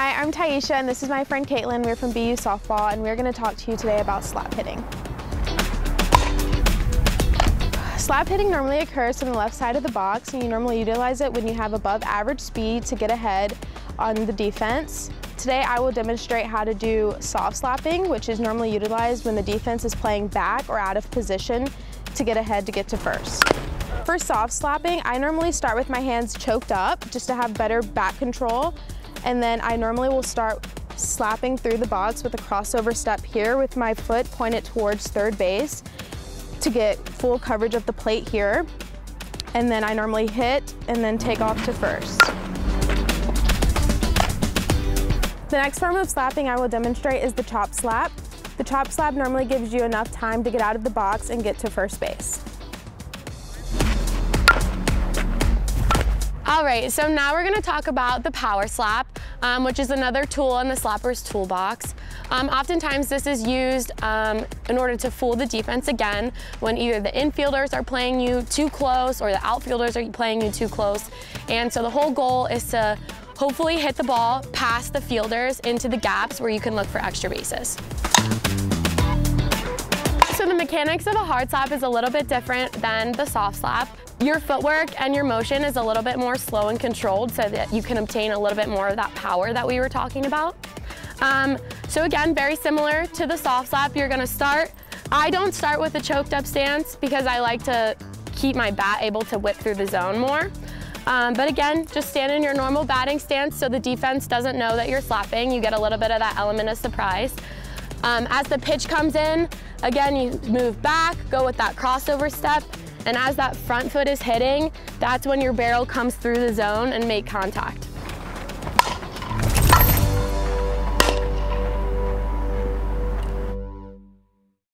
Hi, I'm Tyesha, and this is my friend Caitlin. We're from BU Softball, and we're going to talk to you today about slap hitting. Slap hitting normally occurs from the left side of the box, and you normally utilize it when you have above average speed to get ahead on the defense. Today I will demonstrate how to do soft slapping, which is normally utilized when the defense is playing back or out of position to get ahead to get to first. For soft slapping, I normally start with my hands choked up just to have better back control, and then I normally will start slapping through the box with a crossover step here with my foot pointed towards third base to get full coverage of the plate here, and then I normally hit and then take off to first. The next form of slapping I will demonstrate is the chop slap. The chop slap normally gives you enough time to get out of the box and get to first base. All right, so now we're gonna talk about the power slap, which is another tool in the slapper's toolbox. Oftentimes this is used in order to fool the defense again when either the infielders are playing you too close or the outfielders are playing you too close. And so the whole goal is to hopefully hit the ball past the fielders into the gaps where you can look for extra bases. So the mechanics of a hard slap is a little bit different than the soft slap. Your footwork and your motion is a little bit more slow and controlled so that you can obtain a little bit more of that power that we were talking about. So again, very similar to the soft slap, you're gonna start. I don't start with a choked up stance because I like to keep my bat able to whip through the zone more. But again, just stand in your normal batting stance so the defense doesn't know that you're slapping. You get a little bit of that element of surprise. As the pitch comes in, again, you move back, go with that crossover step. And as that front foot is hitting, that's when your barrel comes through the zone and make contact.